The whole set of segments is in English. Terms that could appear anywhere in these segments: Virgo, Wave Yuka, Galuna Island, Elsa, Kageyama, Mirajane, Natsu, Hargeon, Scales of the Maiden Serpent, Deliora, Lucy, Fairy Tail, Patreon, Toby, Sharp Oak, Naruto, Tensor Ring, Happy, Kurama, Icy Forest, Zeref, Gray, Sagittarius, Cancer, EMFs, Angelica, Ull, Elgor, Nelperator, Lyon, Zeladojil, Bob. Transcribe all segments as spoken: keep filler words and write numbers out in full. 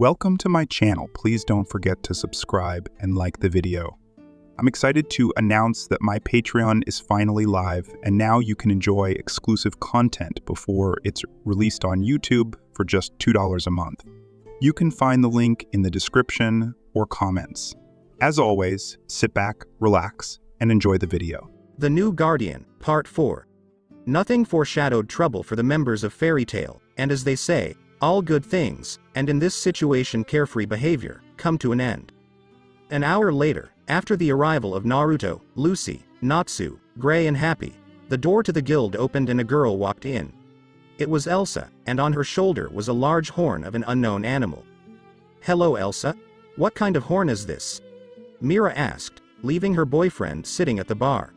Welcome to my channel. Please don't forget to subscribe and like the video. I'm excited to announce that my Patreon is finally live, and now you can enjoy exclusive content before it's released on YouTube for just two dollars a month. You can find the link in the description or comments. As always, sit back, relax, and enjoy the video. The New Guardian, Part four. Nothing foreshadowed trouble for the members of Fairy Tail, and as they say, all good things, and in this situation carefree behavior, come to an end. An hour later, after the arrival of Naruto, Lucy, Natsu, Gray and Happy, the door to the guild opened and a girl walked in. It was Elsa, and on her shoulder was a large horn of an unknown animal. "Hello Elsa? What kind of horn is this?" Mira asked, leaving her boyfriend sitting at the bar.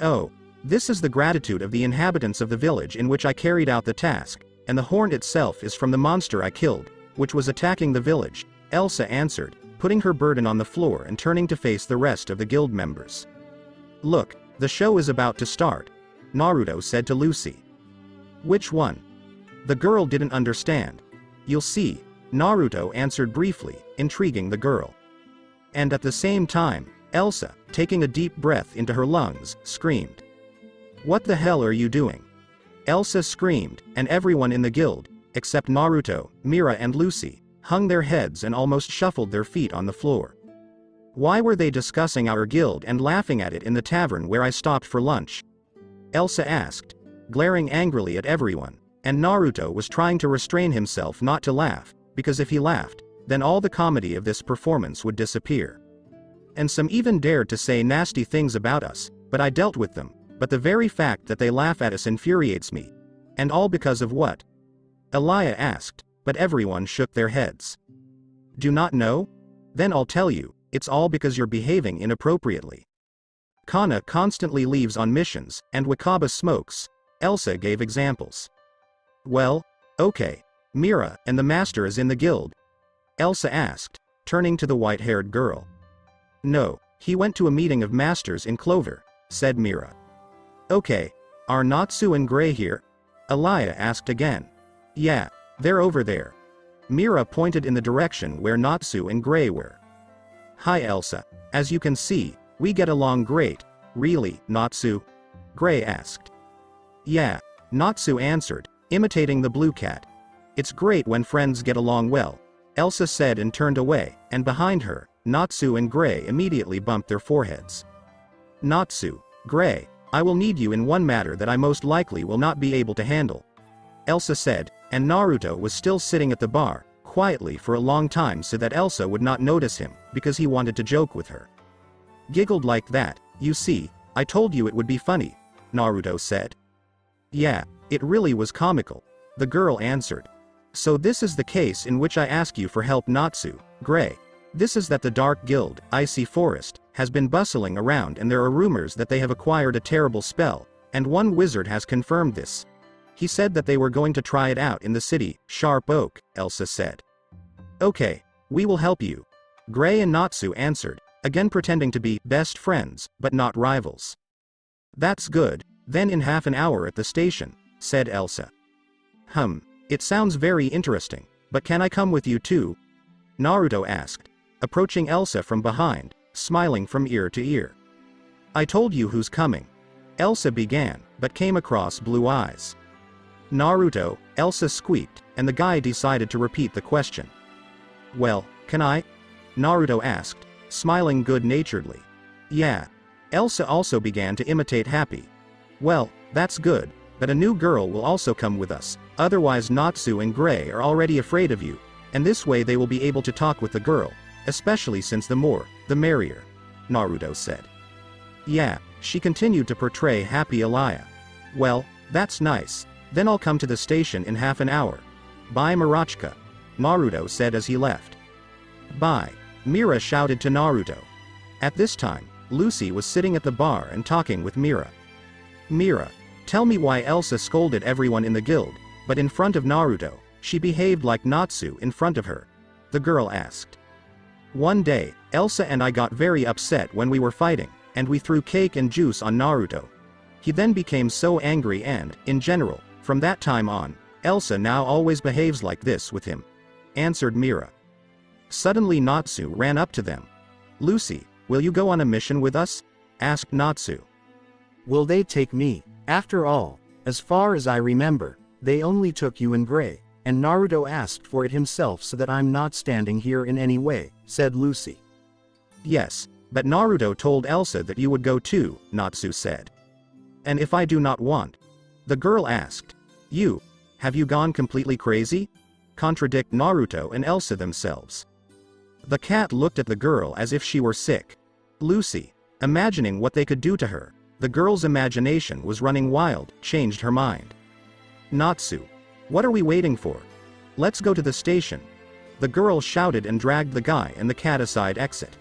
"Oh, this is the gratitude of the inhabitants of the village in which I carried out the task, and the horn itself is from the monster I killed, which was attacking the village," Elsa answered, putting her burden on the floor and turning to face the rest of the guild members. "Look, the show is about to start," Naruto said to Lucy. "Which one?" The girl didn't understand. "You'll see," Naruto answered briefly, intriguing the girl. And at the same time, Elsa, taking a deep breath into her lungs, screamed. "What the hell are you doing?" Elsa screamed, and everyone in the guild, except Naruto, Mira and Lucy, hung their heads and almost shuffled their feet on the floor. "Why were they discussing our guild and laughing at it in the tavern where I stopped for lunch?" Elsa asked, glaring angrily at everyone, and Naruto was trying to restrain himself not to laugh, because if he laughed, then all the comedy of this performance would disappear. "And some even dared to say nasty things about us, but I dealt with them, but the very fact that they laugh at us infuriates me. And all because of what?" Elia asked, but everyone shook their heads. "Do not know? Then I'll tell you, it's all because you're behaving inappropriately. Kana constantly leaves on missions, and Wakaba smokes," Elsa gave examples. "Well, okay, Mira, and the master is in the guild?" Elsa asked, turning to the white-haired girl. "No, he went to a meeting of masters in Clover," said Mira. "Okay, are Natsu and Gray here?" Elia asked again. "Yeah, they're over there." Mira pointed in the direction where Natsu and Gray were. "Hi Elsa, as you can see, we get along great, really, Natsu?" Gray asked. "Yeah," Natsu answered, imitating the blue cat. "It's great when friends get along well," Elsa said and turned away, and behind her, Natsu and Gray immediately bumped their foreheads. "Natsu, Gray, I will need you in one matter that I most likely will not be able to handle," Elsa said, and Naruto was still sitting at the bar, quietly for a long time so that Elsa would not notice him, because he wanted to joke with her. "Giggled like that, you see, I told you it would be funny," Naruto said. "Yeah, it really was comical," the girl answered. "So this is the case in which I ask you for help Natsu, Gray. This is that the Dark Guild, Icy Forest, has been bustling around and there are rumors that they have acquired a terrible spell, and one wizard has confirmed this. He said that they were going to try it out in the city, Sharp Oak," Elsa said. "Okay, we will help you," Gray and Natsu answered, again pretending to be best friends, but not rivals. "That's good, then in half an hour at the station," said Elsa. "Hum, it sounds very interesting, but can I come with you too?" Naruto asked, approaching Elsa from behind, smiling from ear to ear. "I told you who's coming," Elsa began, but came across blue eyes. "Naruto," Elsa squeaked, and the guy decided to repeat the question. "Well, can I?" Naruto asked, smiling good-naturedly. "Yeah." Elsa also began to imitate Happy. "Well, that's good, but a new girl will also come with us, otherwise Natsu and Gray are already afraid of you, and this way they will be able to talk with the girl, especially since the more, the merrier," Naruto said. "Yeah," she continued to portray Happy Elia. "Well, that's nice, then I'll come to the station in half an hour. Bye Mirachka," Naruto said as he left. "Bye," Mira shouted to Naruto. At this time, Lucy was sitting at the bar and talking with Mira. "Mira, tell me why Elsa scolded everyone in the guild, but in front of Naruto, she behaved like Natsu in front of her," the girl asked. "One day, Elsa and I got very upset when we were fighting, and we threw cake and juice on Naruto. He then became so angry and, in general, from that time on, Elsa now always behaves like this with him," answered Mira. Suddenly Natsu ran up to them. "Lucy, will you go on a mission with us?" asked Natsu. "Will they take me? After all, as far as I remember, they only took you and Gray, and Naruto asked for it himself so that I'm not standing here in any way," said Lucy. "Yes, but Naruto told Elsa that you would go too," Natsu said. "And if I do not want?" the girl asked. "You, have you gone completely crazy?" contradict Naruto and Elsa themselves. The cat looked at the girl as if she were sick. Lucy, imagining what they could do to her, the girl's imagination was running wild, changed her mind. "Natsu, what are we waiting for? Let's go to the station," the girl shouted and dragged the guy and the cat aside exit.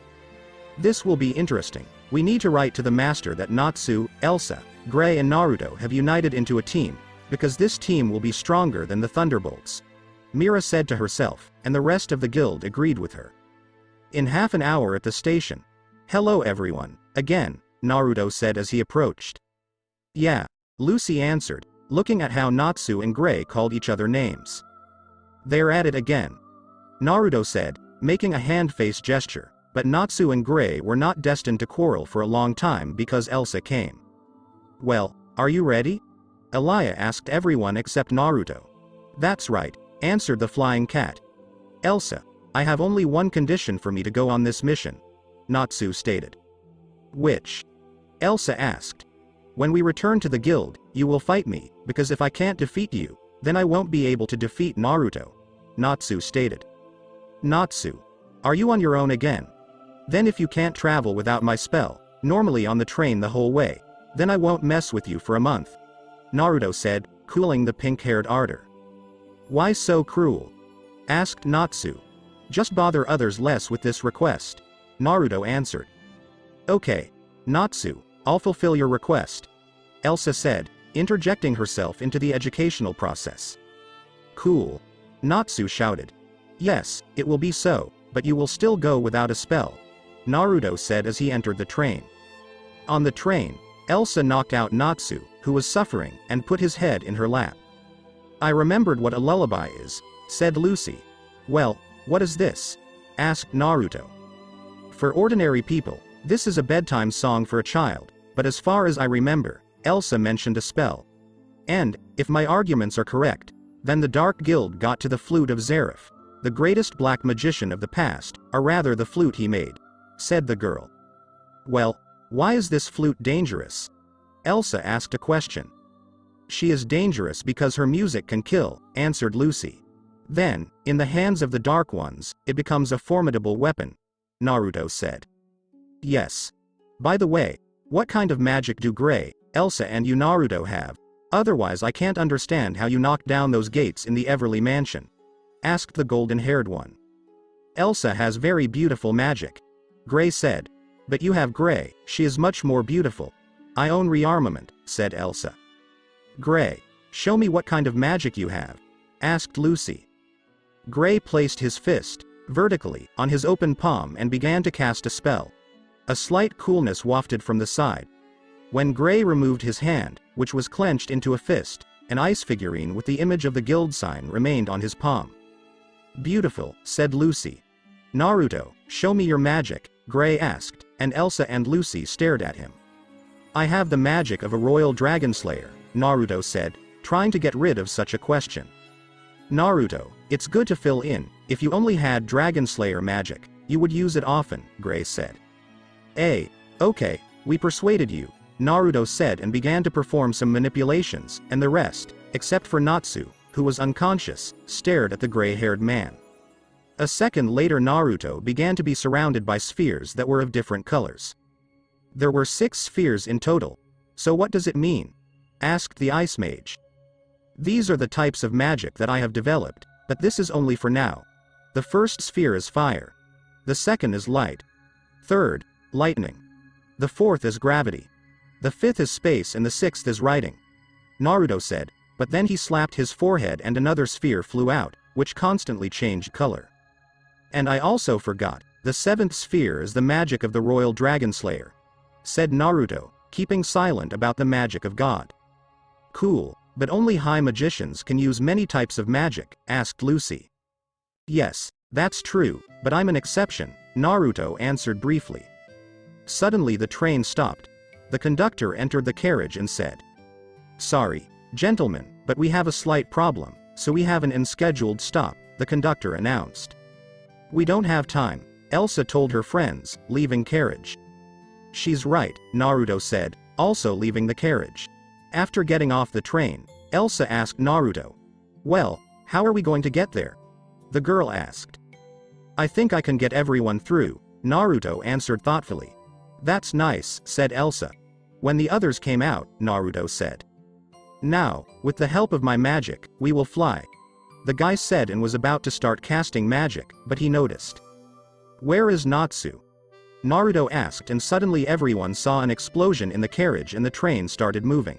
"This will be interesting. We need to write to the master that Natsu, Elsa, Gray and Naruto have united into a team, because this team will be stronger than the Thunderbolts," Mira said to herself, and the rest of the guild agreed with her. In half an hour at the station. "Hello everyone, again," Naruto said as he approached. "Yeah," Lucy answered, looking at how Natsu and Gray called each other names. "They're at it again," Naruto said, making a hand-face gesture, but Natsu and Gray were not destined to quarrel for a long time because Elsa came. "Well, are you ready?" Elia asked everyone except Naruto. "That's right," answered the flying cat. "Elsa, I have only one condition for me to go on this mission," Natsu stated. "Which?" Elsa asked. "When we return to the guild, you will fight me, because if I can't defeat you, then I won't be able to defeat Naruto," Natsu stated. "Natsu, are you on your own again? Then if you can't travel without my spell, normally on the train the whole way, then I won't mess with you for a month," Naruto said, cooling the pink-haired ardor. "Why so cruel?" asked Natsu. "Just bother others less with this request," Naruto answered. "Okay, Natsu, I'll fulfill your request," Elsa said, interjecting herself into the educational process. "Cool," Natsu shouted. "Yes, it will be so, but you will still go without a spell," Naruto said as he entered the train. On the train, Elsa knocked out Natsu, who was suffering, and put his head in her lap. "I remembered what a lullaby is," said Lucy. "Well, what is this?" asked Naruto. "For ordinary people, this is a bedtime song for a child, but as far as I remember, Elsa mentioned a spell. And, if my arguments are correct, then the Dark Guild got to the flute of Zeref, the greatest black magician of the past, or rather the flute he made," said the girl. "Well, why is this flute dangerous?" Elsa asked a question. "She is dangerous because her music can kill," answered Lucy. "Then, in the hands of the Dark Ones, it becomes a formidable weapon," Naruto said. "Yes. By the way, what kind of magic do Gray, Elsa and you Naruto have? Otherwise I can't understand how you knocked down those gates in the Everly Mansion," asked the golden-haired one. "Elsa has very beautiful magic," Gray said. "But you have Gray, she is much more beautiful. I own rearmament," said Elsa. "Gray, show me what kind of magic you have," asked Lucy. Gray placed his fist, vertically, on his open palm and began to cast a spell. A slight coolness wafted from the side. When Gray removed his hand, which was clenched into a fist, an ice figurine with the image of the guild sign remained on his palm. "Beautiful," said Lucy. "Naruto, show me your magic," Gray asked, and Elsa and Lucy stared at him. "I have the magic of a royal dragonslayer," Naruto said, trying to get rid of such a question. "Naruto, it's good to fill in, if you only had dragonslayer magic, you would use it often," Gray said. "Hey, okay, we persuaded you," Naruto said and began to perform some manipulations, and the rest, except for Natsu, who was unconscious, stared at the gray-haired man. A second later Naruto began to be surrounded by spheres that were of different colors. "There were six spheres in total. So what does it mean?" asked the Ice Mage. "These are the types of magic that I have developed, but this is only for now. The first sphere is fire. The second is light. Third, lightning. The fourth is gravity. The fifth is space and the sixth is writing," Naruto said, but then he slapped his forehead and another sphere flew out, which constantly changed color. "And I also forgot, the seventh sphere is the magic of the royal dragonslayer," said Naruto, keeping silent about the magic of God. "Cool, but only high magicians can use many types of magic," asked Lucy. "Yes, That's true, but I'm an exception, Naruto answered briefly. Suddenly the train stopped. The conductor entered the carriage and said, "Sorry, gentlemen, but we have a slight problem, so we have an unscheduled stop," the conductor announced. "We don't have time," Elsa told her friends, leaving carriage. "She's right," Naruto said, also leaving the carriage. After getting off the train, Elsa asked Naruto, "Well, how are we going to get there?" The girl asked. "I think I can get everyone through," Naruto answered thoughtfully. "That's nice," said Elsa. When the others came out, Naruto said, "Now, with the help of my magic, we will fly," the guy said, and was about to start casting magic, but he noticed. "Where is Natsu?" Naruto asked, and suddenly everyone saw an explosion in the carriage and the train started moving.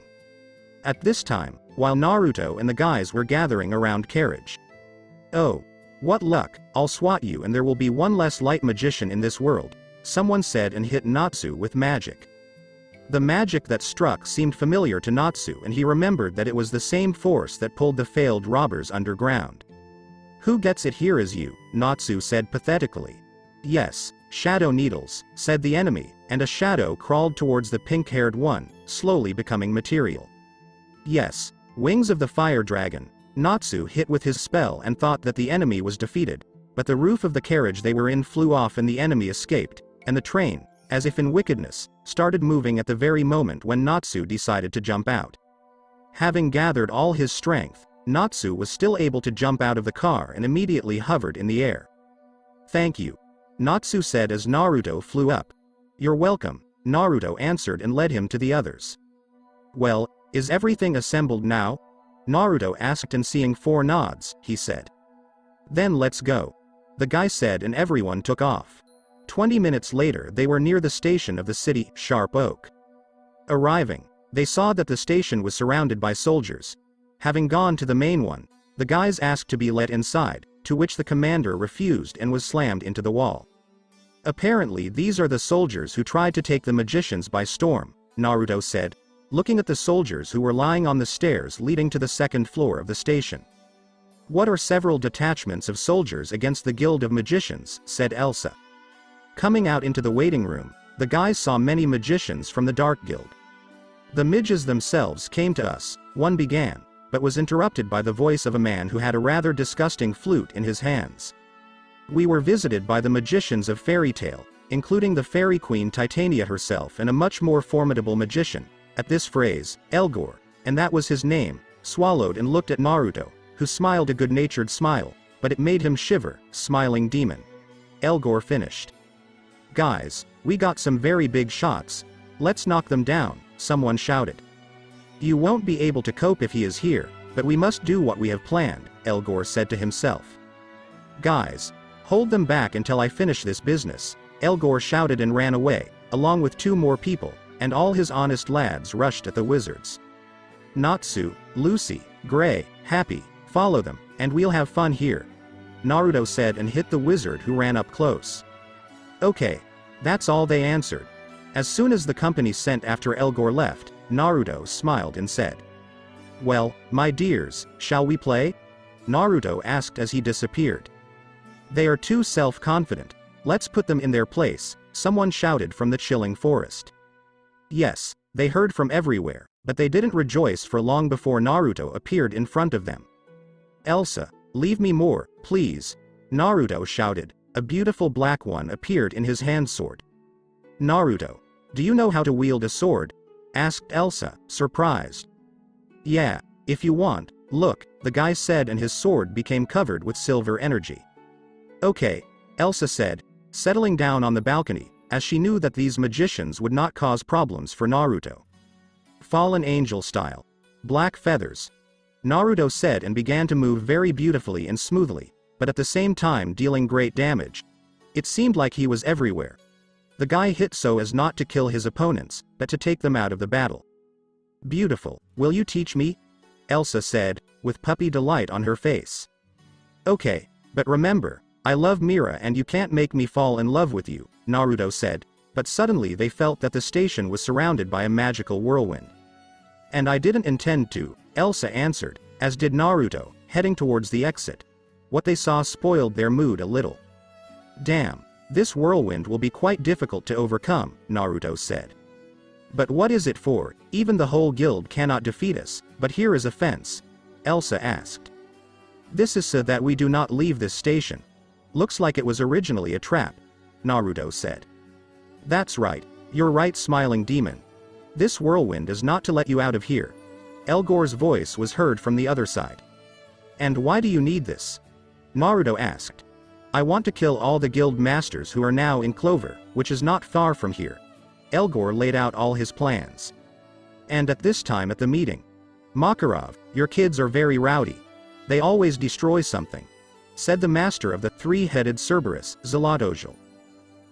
At this time, while Naruto and the guys were gathering around carriage. "Oh. What luck, I'll swat you and there will be one less light magician in this world," someone said and hit Natsu with magic. The magic that struck seemed familiar to Natsu, and he remembered that it was the same force that pulled the failed robbers underground. "Who gets it here is you," Natsu said pathetically. "Yes. Shadow needles," said the enemy, and a shadow crawled towards the pink-haired one, slowly becoming material. "Yes, wings of the fire dragon," Natsu hit with his spell and thought that the enemy was defeated, but the roof of the carriage they were in flew off and the enemy escaped, and the train, as if in wickedness, started moving at the very moment when Natsu decided to jump out. Having gathered all his strength, Natsu was still able to jump out of the car and immediately hovered in the air. "Thank you," Natsu said as Naruto flew up. "You're welcome," Naruto answered and led him to the others. "Well, is everything assembled now?" Naruto asked, and seeing four nods, he said, "Then let's go," the guy said, and everyone took off. Twenty minutes later they were near the station of the city, Sharp Oak. Arriving, they saw that the station was surrounded by soldiers. Having gone to the main one, the guys asked to be let inside, to which the commander refused and was slammed into the wall. "Apparently these are the soldiers who tried to take the magicians by storm," Naruto said, looking at the soldiers who were lying on the stairs leading to the second floor of the station. "What are several detachments of soldiers against the Guild of Magicians," said Elsa. Coming out into the waiting room, the guys saw many magicians from the Dark Guild. "The midges themselves came to us," one began, but was interrupted by the voice of a man who had a rather disgusting flute in his hands. "We were visited by the magicians of Fairy Tail, including the Fairy Queen Titania herself and a much more formidable magician." At this phrase, Elgor, and that was his name, swallowed and looked at Naruto, who smiled a good-natured smile, but it made him shiver, smiling demon. Elgor finished. "Guys, we got some very big shots, let's knock them down," someone shouted. "You won't be able to cope if he is here, but we must do what we have planned," Elgor said to himself. "Guys, hold them back until I finish this business," Elgor shouted and ran away, along with two more people, and all his honest lads rushed at the wizards. "Natsu, Lucy, Gray, Happy, follow them, and we'll have fun here," Naruto said and hit the wizard who ran up close. "Okay. That's all," they answered. As soon as the company sent after Elgor left, Naruto smiled and said, "Well, my dears, shall we play?" Naruto asked as he disappeared. "They are too self-confident, let's put them in their place," someone shouted from the chilling forest. Yes, they heard from everywhere, but they didn't rejoice for long before Naruto appeared in front of them. "Elsa, leave me more, please," Naruto shouted. A beautiful black one appeared in his hand sword. "Naruto, do you know how to wield a sword?" asked Elsa, surprised. "Yeah, if you want, look," the guy said, and his sword became covered with silver energy. "Okay," Elsa said, settling down on the balcony, as she knew that these magicians would not cause problems for Naruto. "Fallen angel style. Black feathers," Naruto said, and began to move very beautifully and smoothly, but at the same time dealing great damage. It seemed like he was everywhere. The guy hit so as not to kill his opponents, but to take them out of the battle. "Beautiful, will you teach me?" Elsa said, with puppy delight on her face. "Okay, but remember, I love Mira and you can't make me fall in love with you," Naruto said, but suddenly they felt that the station was surrounded by a magical whirlwind. "And I didn't intend to," Elsa answered, as did Naruto, heading towards the exit. what they saw spoiled their mood a little. Damn. This whirlwind will be quite difficult to overcome, Naruto said. But what is it for? Even the whole guild cannot defeat us, but here is a fence, Elsa asked. This is so that we do not leave this station. Looks like it was originally a trap, Naruto said. That's right, you're right, smiling demon. This whirlwind is not to let you out of here. Elgor's voice was heard from the other side. And why do you need this? Naruto asked. I want to kill all the guild masters who are now in Clover, which is not far from here. Elgor laid out all his plans. And at this time at the meeting. Makarov, your kids are very rowdy. They always destroy something, said the master of the three-headed Cerberus, Zeladojil.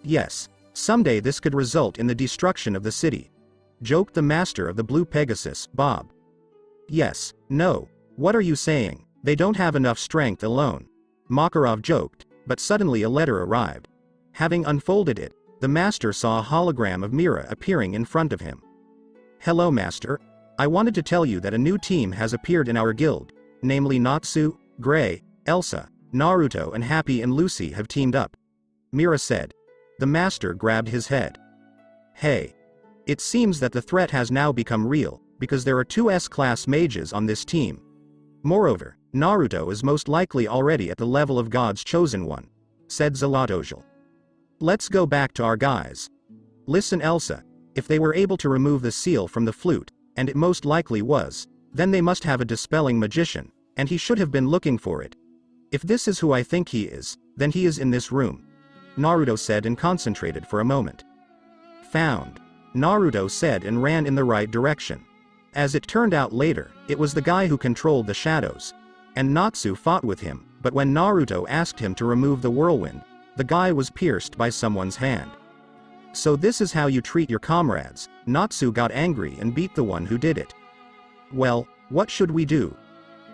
Yes, someday this could result in the destruction of the city, joked the master of the Blue Pegasus, Bob. Yes, no, what are you saying, they don't have enough strength alone, Makarov joked. But suddenly a letter arrived. Having unfolded it, the master saw a hologram of Mira appearing in front of him. Hello master, I wanted to tell you that a new team has appeared in our guild, namely Natsu, Gray, Elsa, Naruto and Happy and Lucy have teamed up, Mira said. The master grabbed his head. Hey. It seems that the threat has now become real, because there are two S-class mages on this team. Moreover, Naruto is most likely already at the level of God's chosen one, said Zeladojil. Let's go back to our guys. Listen Elsa, if they were able to remove the seal from the flute, and it most likely was, then they must have a dispelling magician, and he should have been looking for it. If this is who I think he is, then he is in this room, Naruto said and concentrated for a moment. Found, Naruto said and ran in the right direction. As it turned out later, it was the guy who controlled the shadows. And Natsu fought with him, but when Naruto asked him to remove the whirlwind, the guy was pierced by someone's hand. So this is how you treat your comrades, Natsu got angry and beat the one who did it. Well, what should we do?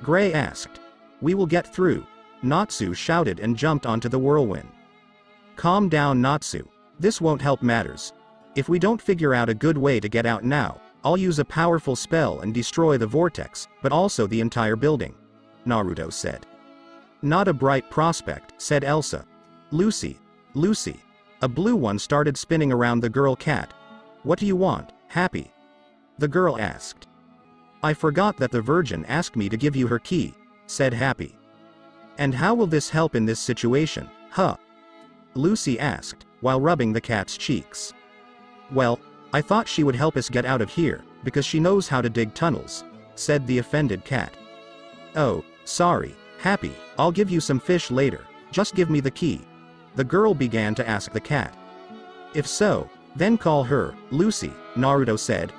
Gray asked. We will get through, Natsu shouted and jumped onto the whirlwind. Calm down Natsu, this won't help matters. If we don't figure out a good way to get out now, I'll use a powerful spell and destroy the vortex, but also the entire building, Naruto said. Not a bright prospect, said Elsa. Lucy, Lucy. A blue one started spinning around the girl cat. What do you want, Happy? The girl asked. I forgot that the Virgin asked me to give you her key, said Happy. And how will this help in this situation, huh? Lucy asked, while rubbing the cat's cheeks. Well, I thought she would help us get out of here, because she knows how to dig tunnels, said the offended cat. Oh, sorry, Happy, I'll give you some fish later, just give me the key. The girl began to ask the cat. If so, then call her, Lucy, Naruto said.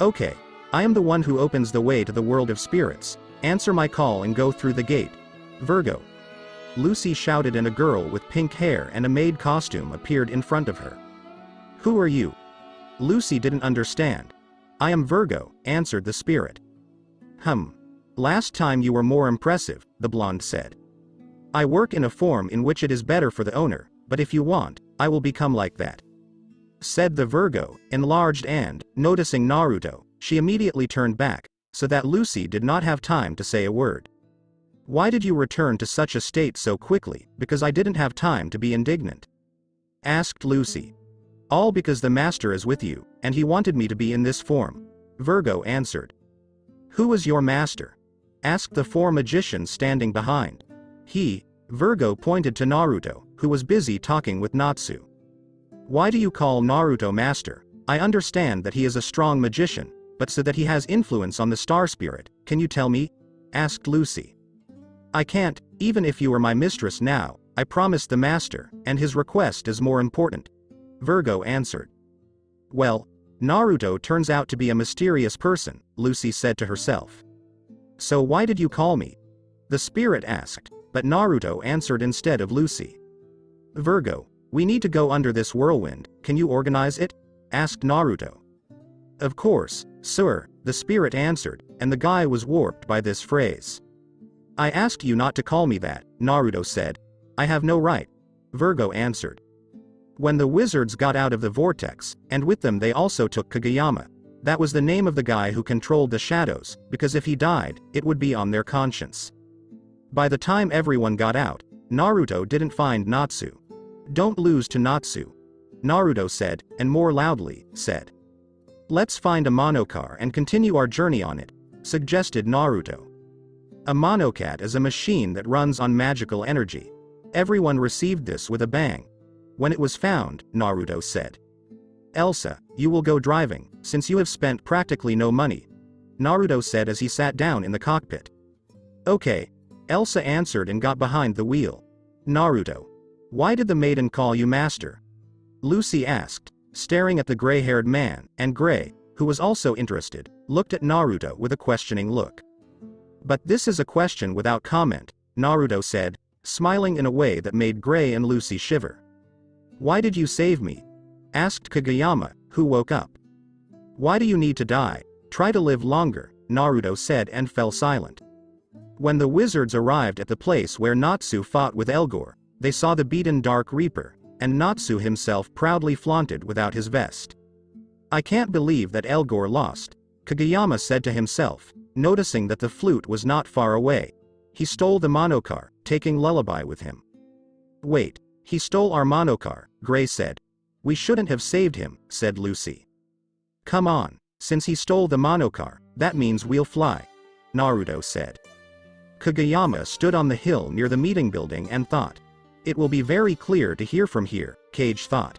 Okay, I am the one who opens the way to the world of spirits, answer my call and go through the gate, Virgo. Lucy shouted and a girl with pink hair and a maid costume appeared in front of her. Who are you? Lucy didn't understand. I am Virgo, answered the spirit. Hum. Last time you were more impressive, the blonde said. I work in a form in which it is better for the owner, but if you want, I will become like that, said the Virgo, enlarged and, noticing Naruto, she immediately turned back, so that Lucy did not have time to say a word. Why did you return to such a state so quickly? Because I didn't have time to be indignant, asked Lucy. All because the master is with you, and he wanted me to be in this form, Virgo answered. Who is your master? Asked the four magicians standing behind. He, Virgo pointed to Naruto, who was busy talking with Natsu. Why do you call Naruto master? I understand that he is a strong magician, but so that he has influence on the star spirit, can you tell me? Asked Lucy. I can't, even if you were my mistress now, I promised the master, and his request is more important, Virgo answered. Well, Naruto turns out to be a mysterious person, Lucy said to herself. So why did you call me? The spirit asked, but Naruto answered instead of Lucy. Virgo, we need to go under this whirlwind, can you organize it? Asked Naruto. Of course, sir, the spirit answered, and the guy was warped by this phrase. I asked you not to call me that, Naruto said. I have no right, Virgo answered. When the wizards got out of the vortex, and with them they also took Kageyama. That was the name of the guy who controlled the shadows, because if he died, it would be on their conscience. By the time everyone got out, Naruto didn't find Natsu. "Don't lose to Natsu," Naruto said, and more loudly, said. "Let's find a monocar and continue our journey on it," suggested Naruto. A monocat is a machine that runs on magical energy. Everyone received this with a bang. When it was found, Naruto said. "Elsa, you will go driving, since you have spent practically no money," Naruto said as he sat down in the cockpit. "Okay," Elsa answered and got behind the wheel. "Naruto, why did the maiden call you master?" Lucy asked, staring at the gray-haired man, and Gray, who was also interested, looked at Naruto with a questioning look. "But this is a question without comment," Naruto said, smiling in a way that made Gray and Lucy shiver. "Why did you save me?" asked Kageyama, who woke up. "Why do you need to die? Try to live longer," Naruto said and fell silent. When the wizards arrived at the place where Natsu fought with Elgor, they saw the beaten Dark Reaper, and Natsu himself proudly flaunted without his vest. "I can't believe that Elgor lost," Kageyama said to himself, noticing that the flute was not far away. He stole the monocar, taking Lullaby with him. "Wait, he stole our monocar," Gray said. "We shouldn't have saved him," said Lucy. "Come on, since he stole the monocar, that means we'll fly," Naruto said. Kageyama stood on the hill near the meeting building and thought. "It will be very clear to hear from here," Cage thought.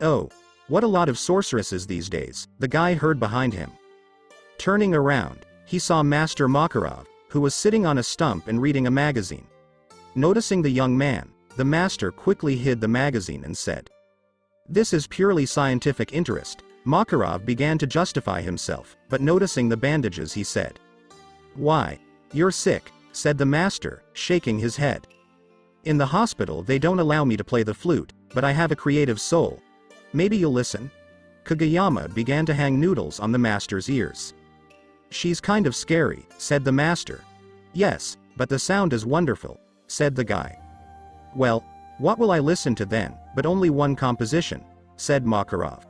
"Oh, what a lot of sorceresses these days," the guy heard behind him. Turning around, he saw Master Makarov, who was sitting on a stump and reading a magazine. Noticing the young man, the master quickly hid the magazine and said, "This is purely scientific interest." Makarov began to justify himself, but noticing the bandages he said, "Why? You're sick," said the master, shaking his head. "In the hospital they don't allow me to play the flute, but I have a creative soul. Maybe you'll listen?" Kageyama began to hang noodles on the master's ears. "She's kind of scary," said the master. "Yes, but the sound is wonderful," said the guy. "Well, what will I listen to then, but only one composition," said Makarov.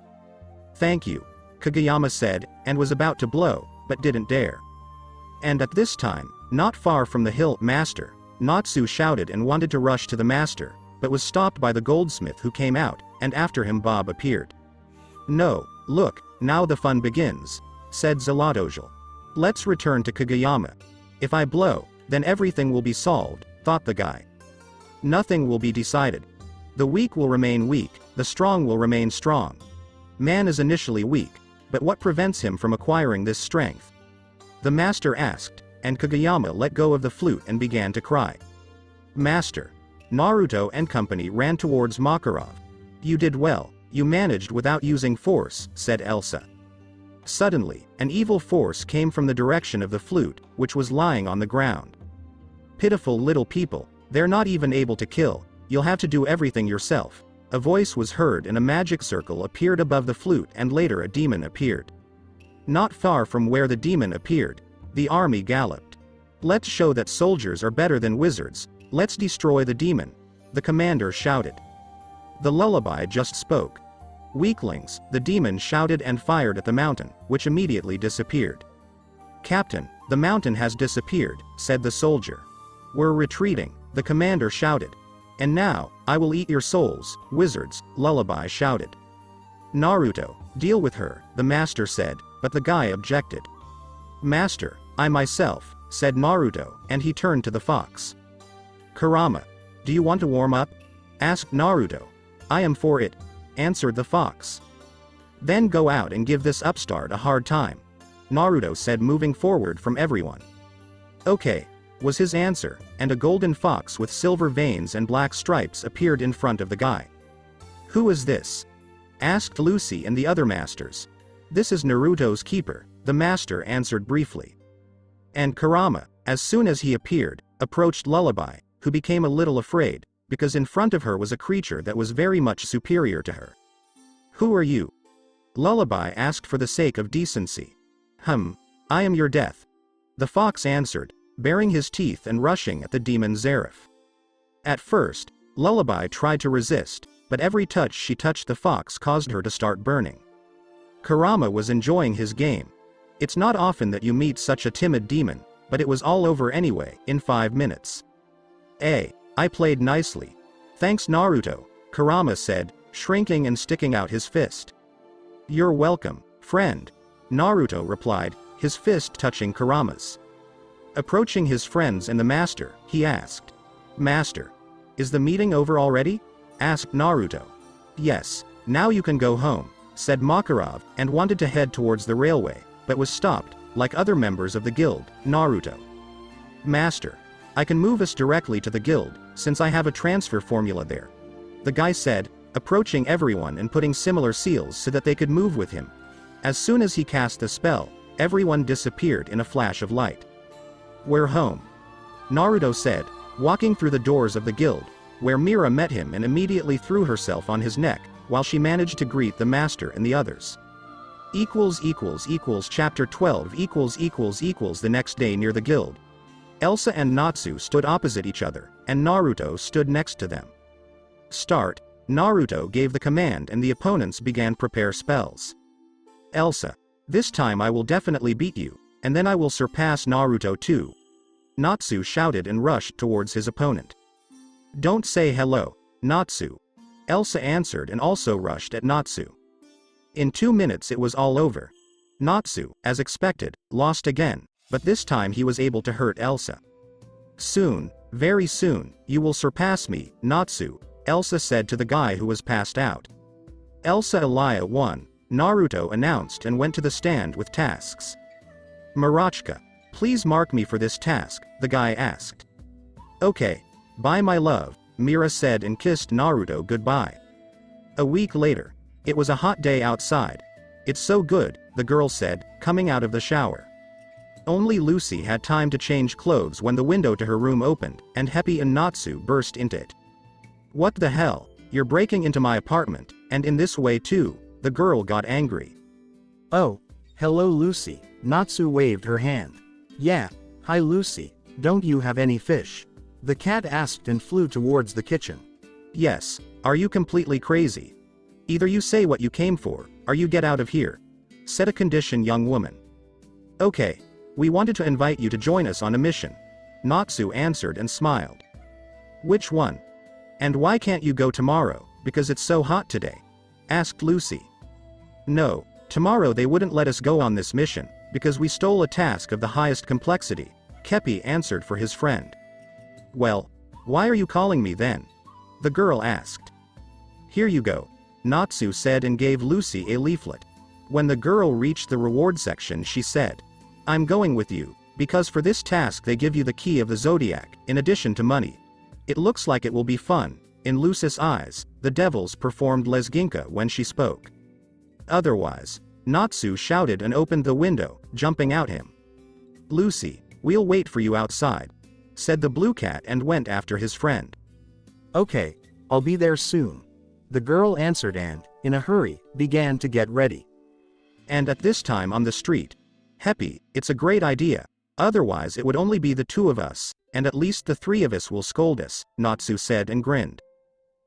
"Thank you," Kageyama said, and was about to blow, but didn't dare. And at this time, not far from the hill, "Master," Natsu shouted and wanted to rush to the master, but was stopped by the goldsmith who came out, and after him Bob appeared. "No, look, now the fun begins," said Zeladojil. "Let's return to Kageyama. If I blow, then everything will be solved," thought the guy. "Nothing will be decided. The weak will remain weak, the strong will remain strong. Man is initially weak, but what prevents him from acquiring this strength?" the master asked, and Kageyama let go of the flute and began to cry. "Master!" Naruto and company ran towards Makarov. "You did well, you managed without using force," said Elsa. Suddenly, an evil force came from the direction of the flute, which was lying on the ground. "Pitiful little people, they're not even able to kill, you'll have to do everything yourself," a voice was heard and a magic circle appeared above the flute and later a demon appeared. Not far from where the demon appeared, the army galloped. "Let's show that soldiers are better than wizards, let's destroy the demon," the commander shouted. The lullaby just spoke. "Weaklings," the demon shouted and fired at the mountain, which immediately disappeared. "Captain, the mountain has disappeared," said the soldier. "We're retreating," the commander shouted. "And now, I will eat your souls, wizards," Lullaby shouted. "Naruto, deal with her," the master said, but the guy objected. "Master, I myself," said Naruto, and he turned to the fox. "Kurama, do you want to warm up?" asked Naruto. "I am for it," answered the fox. "Then go out and give this upstart a hard time," Naruto said, moving forward from everyone. "Okay," was his answer, and a golden fox with silver veins and black stripes appeared in front of the guy. "Who is this?" asked Lucy and the other masters. "This is Naruto's keeper," the master answered briefly. And Kurama, as soon as he appeared, approached Lullaby, who became a little afraid, because in front of her was a creature that was very much superior to her. "Who are you?" Lullaby asked for the sake of decency. "Hum, I am your death," the fox answered, baring his teeth and rushing at the demon Zeref. At first, Lullaby tried to resist, but every touch she touched the fox caused her to start burning. Kurama was enjoying his game. "It's not often that you meet such a timid demon, but it was all over anyway, in five minutes. Ay, I played nicely. Thanks Naruto, Kurama said, shrinking and sticking out his fist. You're welcome, friend, Naruto replied, his fist touching Kurama's. Approaching his friends and the master, he asked. Master, is the meeting over already? Asked Naruto. Yes, now you can go home, said Makarov, and wanted to head towards the railway, but was stopped, like other members of the guild, Naruto. Master, I can move us directly to the guild, since I have a transfer formula there. The guy said, approaching everyone and putting similar seals so that they could move with him. As soon as he cast the spell, everyone disappeared in a flash of light. We're home, Naruto said, walking through the doors of the guild, where Mira met him and immediately threw herself on his neck, while she managed to greet the master and the others. Equals equals equals chapter twelve equals equals equals the next day near the guild. Elsa and Natsu stood opposite each other, and Naruto stood next to them. Start, Naruto gave the command and the opponents began prepare spells. Elsa. This time I will definitely beat you, and then I will surpass Naruto too. Natsu shouted and rushed towards his opponent. Don't say hello, Natsu. Elsa answered and also rushed at Natsu. In two minutes it was all over. Natsu, as expected, lost again, but this time he was able to hurt Elsa. Soon, very soon, you will surpass me, Natsu, Elsa said to the guy who was passed out. Elsa Elia won, Naruto announced and went to the stand with tasks. Mirachka, please mark me for this task, the guy asked. Okay, bye my love, Mira said and kissed Naruto goodbye. A week later. It was a hot day outside. It's so good, the girl said, coming out of the shower. Only Lucy had time to change clothes when the window to her room opened, and Happy and Natsu burst into it. What the hell, you're breaking into my apartment, and in this way too, the girl got angry. Oh, hello Lucy, Natsu waved her hand. Yeah, hi Lucy, don't you have any fish? The cat asked and flew towards the kitchen. Yes, are you completely crazy? Either you say what you came for, or you get out of here, said a conditioned young woman. Okay, we wanted to invite you to join us on a mission, Natsu answered and smiled. Which one? And why can't you go tomorrow, because it's so hot today? Asked Lucy. No, tomorrow they wouldn't let us go on this mission, because we stole a task of the highest complexity, Kepi answered for his friend. Well, why are you calling me then? The girl asked. Here you go, Natsu said and gave Lucy a leaflet. When the girl reached the reward section she said, I'm going with you, because for this task they give you the key of the zodiac, in addition to money. It looks like it will be fun. In Lucy's eyes, the devils performed Lezginka when she spoke. Otherwise, Natsu shouted and opened the window, jumping out him. Lucy, we'll wait for you outside, said the blue cat and went after his friend. Okay, I'll be there soon. The girl answered and, in a hurry, began to get ready. And at this time on the street. Happy, it's a great idea, otherwise it would only be the two of us, and at least the three of us will scold us, Natsu said and grinned.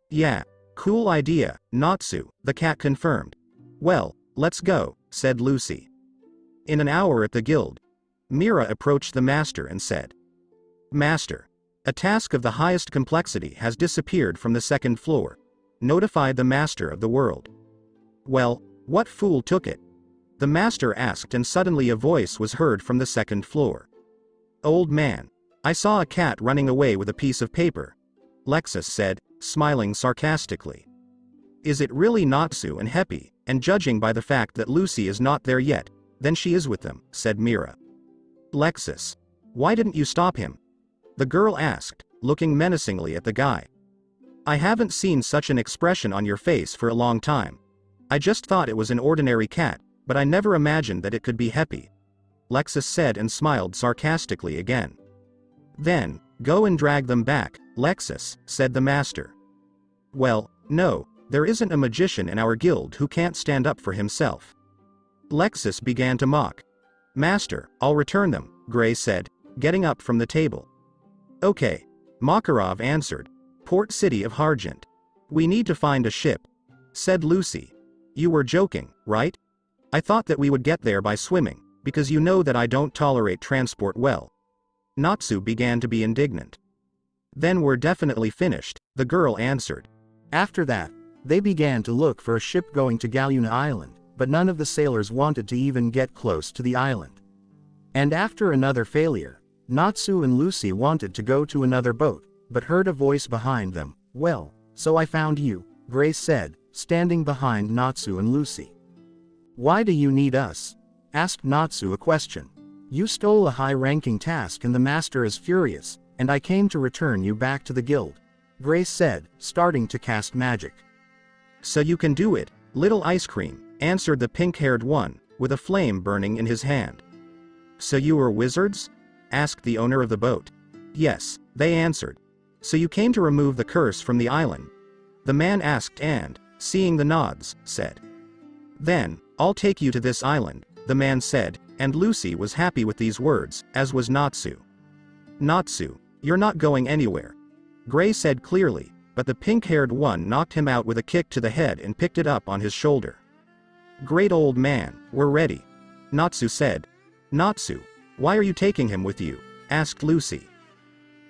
Yeah, cool idea, Natsu, the cat confirmed. Well, let's go, said Lucy. In an hour at the guild. Mira approached the master and said. Master. A task of the highest complexity has disappeared from the second floor. Notified the master of the world. Well, what fool took it? The master asked and suddenly a voice was heard from the second floor. Old man. I saw a cat running away with a piece of paper. Laxus said, smiling sarcastically. Is it really Natsu and Happy, and judging by the fact that Lucy is not there yet, then she is with them, said Mira. Laxus. Why didn't you stop him? The girl asked, looking menacingly at the guy. I haven't seen such an expression on your face for a long time. I just thought it was an ordinary cat, but I never imagined that it could be Happy. Laxus said and smiled sarcastically again. Then, go and drag them back, Laxus, said the master. Well, no, there isn't a magician in our guild who can't stand up for himself. Laxus began to mock. Master, I'll return them, Gray said, getting up from the table. Okay, Makarov answered. Port city of Hargeon. We need to find a ship. Said Lucy. You were joking, right? I thought that we would get there by swimming, because you know that I don't tolerate transport well. Natsu began to be indignant. Then we're definitely finished, the girl answered. After that, they began to look for a ship going to Galuna Island, but none of the sailors wanted to even get close to the island. And after another failure, Natsu and Lucy wanted to go to another boat, but heard a voice behind them. Well, so I found you, Gray said, standing behind Natsu and Lucy. Why do you need us? Asked Natsu a question. You stole a high-ranking task and the master is furious, and I came to return you back to the guild, Gray said, starting to cast magic. So you can do it, little ice cream, answered the pink-haired one, with a flame burning in his hand. So you are wizards? Asked the owner of the boat. Yes, they answered. So you came to remove the curse from the island? The man asked and, seeing the nods, said. Then, I'll take you to this island, the man said, and Lucy was happy with these words, as was Natsu. Natsu, you're not going anywhere, Gray said clearly, but the pink-haired one knocked him out with a kick to the head and picked it up on his shoulder. Great old man, we're ready, Natsu said. Natsu, why are you taking him with you? Asked Lucy.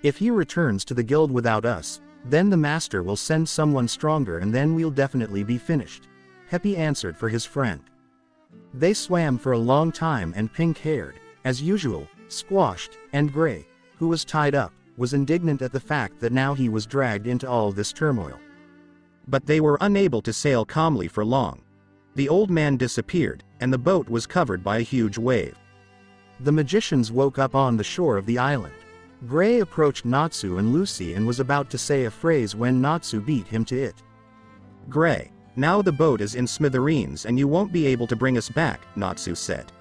If he returns to the guild without us, then the master will send someone stronger and then we'll definitely be finished, Happy answered for his friend. They swam for a long time and pink-haired, as usual, squashed, and Gray, who was tied up, was indignant at the fact that now he was dragged into all this turmoil. But they were unable to sail calmly for long. The old man disappeared, and the boat was covered by a huge wave. The magicians woke up on the shore of the island. Gray approached Natsu and Lucy and was about to say a phrase when Natsu beat him to it. Gray, now the boat is in smithereens and you won't be able to bring us back, Natsu said.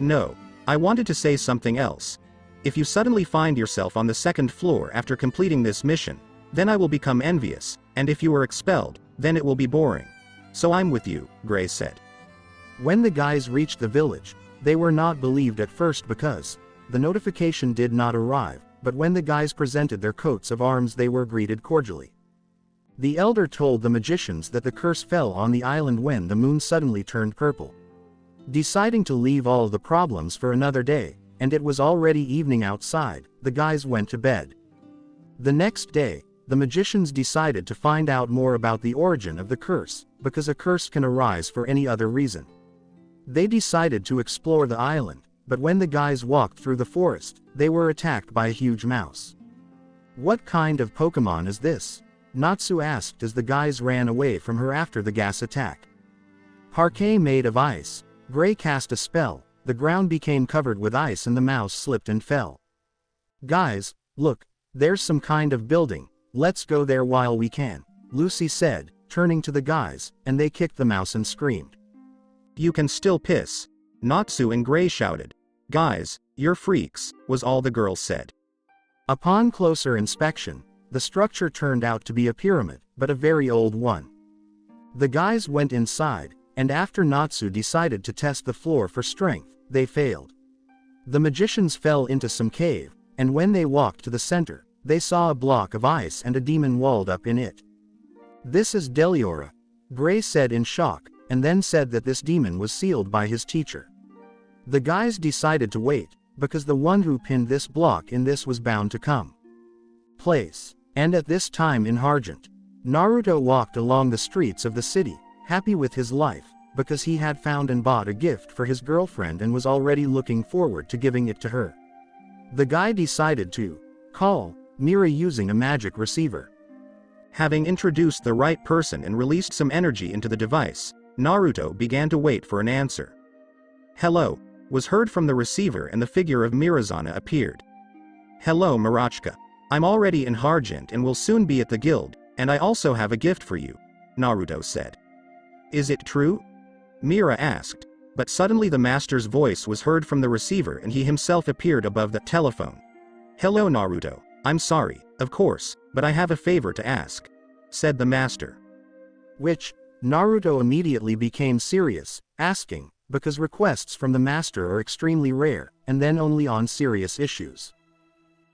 No, I wanted to say something else. If you suddenly find yourself on the second floor after completing this mission, then I will become envious, and if you are expelled, then it will be boring. So I'm with you, Gray said. When the guys reached the village, they were not believed at first because the notification did not arrive, but when the guys presented their coats of arms they were greeted cordially. The elder told the magicians that the curse fell on the island when the moon suddenly turned purple. Deciding to leave all the problems for another day, and it was already evening outside, the guys went to bed. The next day, the magicians decided to find out more about the origin of the curse, because a curse can arise for any other reason. They decided to explore the island, but when the guys walked through the forest, they were attacked by a huge mouse. What kind of Pokemon is this? Natsu asked as the guys ran away from her after the gas attack. Parquet made of ice, Gray cast a spell, the ground became covered with ice and the mouse slipped and fell. Guys, look, there's some kind of building, let's go there while we can, Lucy said, turning to the guys, and they kicked the mouse and screamed. You can still piss, Natsu and Gray shouted. Guys, you're freaks, was all the girl said. Upon closer inspection, the structure turned out to be a pyramid, but a very old one. The guys went inside, and after Natsu decided to test the floor for strength, they failed. The magicians fell into some cave, and when they walked to the center, they saw a block of ice and a demon walled up in it. This is Deliora, Gray said in shock, and then said that this demon was sealed by his teacher. The guys decided to wait, because the one who pinned this block in this was bound to come. Place. And at this time in Hargeon, Naruto walked along the streets of the city, happy with his life, because he had found and bought a gift for his girlfriend and was already looking forward to giving it to her. The guy decided to call Mira using a magic receiver. Having introduced the right person and released some energy into the device, Naruto began to wait for an answer. Hello, was heard from the receiver and the figure of Mirajane appeared. Hello Mirachka. I'm already in Hargeon and will soon be at the guild, and I also have a gift for you, Naruto said. Is it true? Mira asked, but suddenly the master's voice was heard from the receiver and he himself appeared above the telephone. Hello Naruto, I'm sorry, of course, but I have a favor to ask, said the master. Which? Naruto immediately became serious, asking, because requests from the master are extremely rare, and then only on serious issues.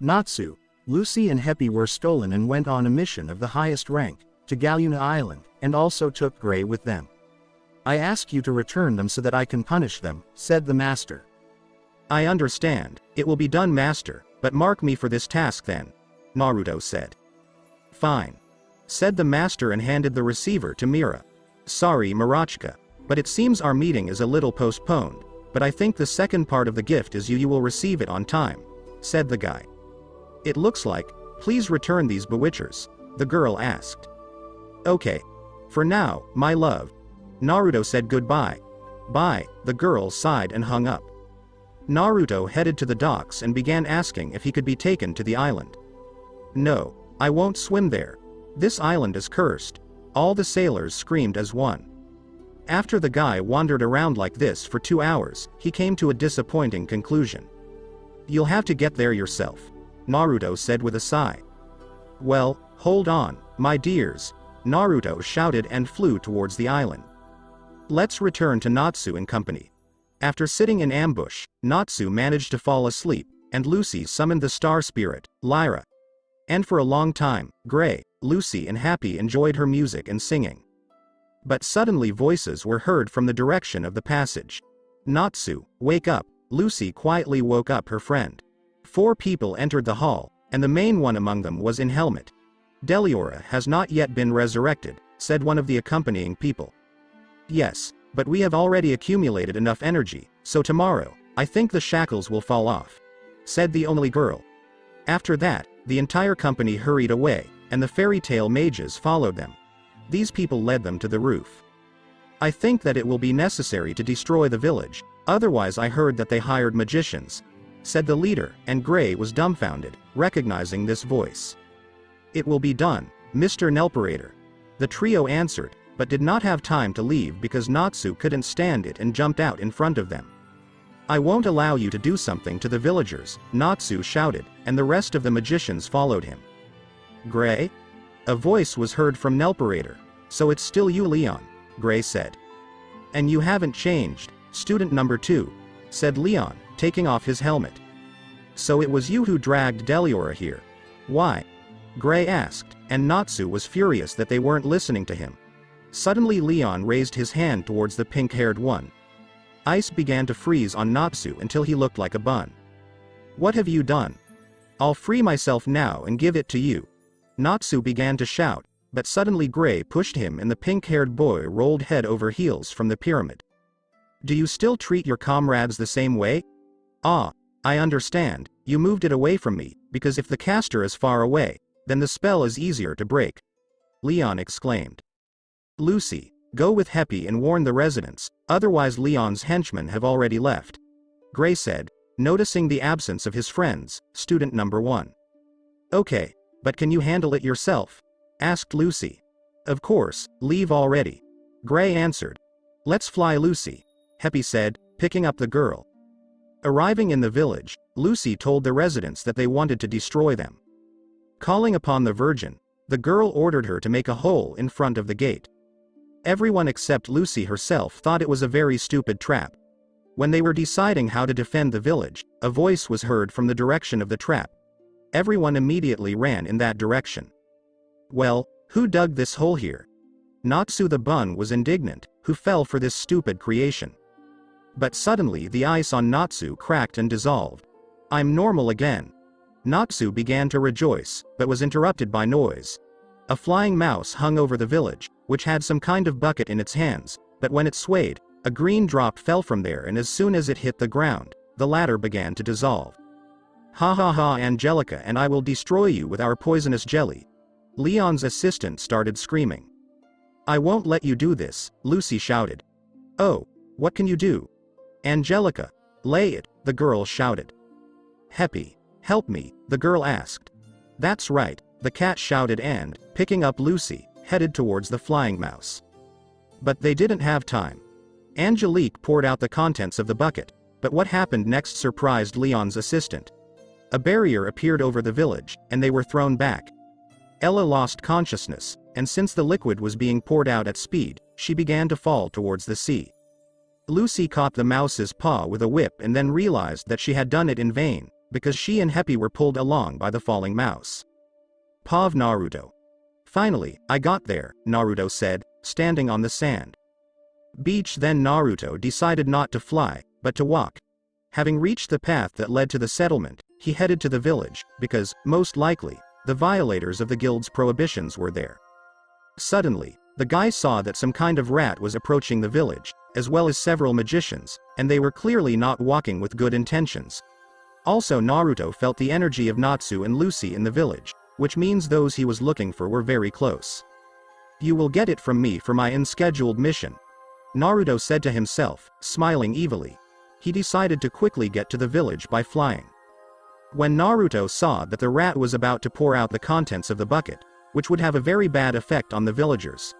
Natsu, Lucy and Happy were stolen and went on a mission of the highest rank, to Galuna Island, and also took Gray with them. I ask you to return them so that I can punish them, said the master. I understand, it will be done master, But mark me for this task then," Naruto said. "Fine," said the master and handed the receiver to Mira. "Sorry Mirachka, but it seems our meeting is a little postponed, but I think the second part of the gift is you you will receive it on time," said the guy. "It looks like, please return these bewitchers," the girl asked. "Okay. For now, my love," Naruto said goodbye. "Bye," the girl sighed and hung up. Naruto headed to the docks and began asking if he could be taken to the island. "No, I won't swim there. This island is cursed," all the sailors screamed as one. After the guy wandered around like this for two hours, he came to a disappointing conclusion. "You'll have to get there yourself," Naruto said with a sigh. "Well, hold on, my dears," Naruto shouted and flew towards the island. Let's return to Natsu and company. After sitting in ambush, Natsu managed to fall asleep, and Lucy summoned the star spirit, Lyra. And for a long time, Gray, Lucy and Happy enjoyed her music and singing. But suddenly voices were heard from the direction of the passage. "Natsu, wake up," Lucy quietly woke up her friend. Four people entered the hall, and the main one among them was in helmet. "Deliora has not yet been resurrected," said one of the accompanying people. "Yes, but we have already accumulated enough energy, so tomorrow, I think the shackles will fall off," said the only girl. After that, the entire company hurried away, and the fairy tale mages followed them. These people led them to the roof. "I think that it will be necessary to destroy the village, otherwise I heard that they hired magicians," said the leader, and Gray was dumbfounded, recognizing this voice. "It will be done, Mister Nelperator," the trio answered, but did not have time to leave because Natsu couldn't stand it and jumped out in front of them. "I won't allow you to do something to the villagers," Natsu shouted, and the rest of the magicians followed him. "Gray?" a voice was heard from Nelperator. "So it's still you Lyon," Gray said. "And you haven't changed, student number two," said Lyon, taking off his helmet. "So it was you who dragged Deliora here. Why?" Gray asked, and Natsu was furious that they weren't listening to him. Suddenly Lyon raised his hand towards the pink-haired one. Ice began to freeze on Natsu until he looked like a bun. "What have you done? I'll free myself now and give it to you," Natsu began to shout, but suddenly Gray pushed him and the pink-haired boy rolled head over heels from the pyramid. "Do you still treat your comrades the same way? Ah, I understand, you moved it away from me, because if the caster is far away, then the spell is easier to break," Lyon exclaimed. "Lucy, go with Happy and warn the residents, otherwise Leon's henchmen have already left," Gray said, noticing the absence of his friends, student number one. "Okay, but can you handle it yourself?" asked Lucy. "Of course, leave already," Gray answered. "Let's fly Lucy," Happy said, picking up the girl. Arriving in the village, Lucy told the residents that they wanted to destroy them. Calling upon the Virgin, the girl ordered her to make a hole in front of the gate. Everyone except Lucy herself thought it was a very stupid trap. When they were deciding how to defend the village, a voice was heard from the direction of the trap. Everyone immediately ran in that direction. "Well, who dug this hole here?" Natsu the bun was indignant, who fell for this stupid creation. But suddenly the ice on Natsu cracked and dissolved. "I'm normal again." Natsu began to rejoice, but was interrupted by noise. A flying mouse hung over the village, which had some kind of bucket in its hands, but when it swayed, a green drop fell from there and as soon as it hit the ground, the latter began to dissolve. "Ha ha ha Angelica and I will destroy you with our poisonous jelly," Leon's assistant started screaming. "I won't let you do this," Lucy shouted. "Oh, what can you do? Angelica, lay it," the girl shouted. "Happy, help me," the girl asked. "That's right," the cat shouted and, picking up Lucy, headed towards the flying mouse. But they didn't have time. Angelique poured out the contents of the bucket, but what happened next surprised Leon's assistant. A barrier appeared over the village, and they were thrown back. Ella lost consciousness, and since the liquid was being poured out at speed, she began to fall towards the sea. Lucy caught the mouse's paw with a whip and then realized that she had done it in vain, because she and Happy were pulled along by the falling mouse. "Pav Naruto." "Finally, I got there," Naruto said, standing on the sand. Beach then Naruto decided not to fly, but to walk. Having reached the path that led to the settlement, He headed to the village, because, most likely, the violators of the guild's prohibitions were there. Suddenly, the guy saw that some kind of rat was approaching the village, as well as several magicians, and they were clearly not walking with good intentions. Also, Naruto felt the energy of Natsu and Lucy in the village, which means those he was looking for were very close. You will get it from me for my unscheduled mission, Naruto said to himself, smiling evilly. He decided to quickly get to the village by flying. When Naruto saw that the rat was about to pour out the contents of the bucket, which would have a very bad effect on the villagers,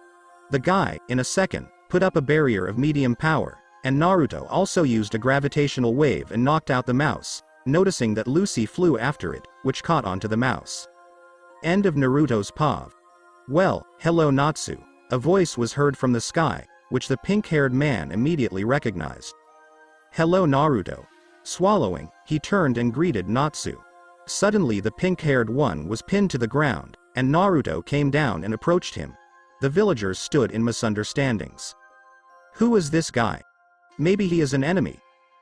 the guy, in a second, put up a barrier of medium power, and Naruto also used a gravitational wave and knocked out the mouse, noticing that Lucy flew after it, which caught onto the mouse. End of Naruto's P O V. Well, hello Natsu, a voice was heard from the sky, which the pink-haired man immediately recognized. Hello Naruto. Swallowing, he turned and greeted Natsu. Suddenly the pink-haired one was pinned to the ground, and Naruto came down and approached him. The villagers stood in misunderstandings. Who is this guy? Maybe he is an enemy,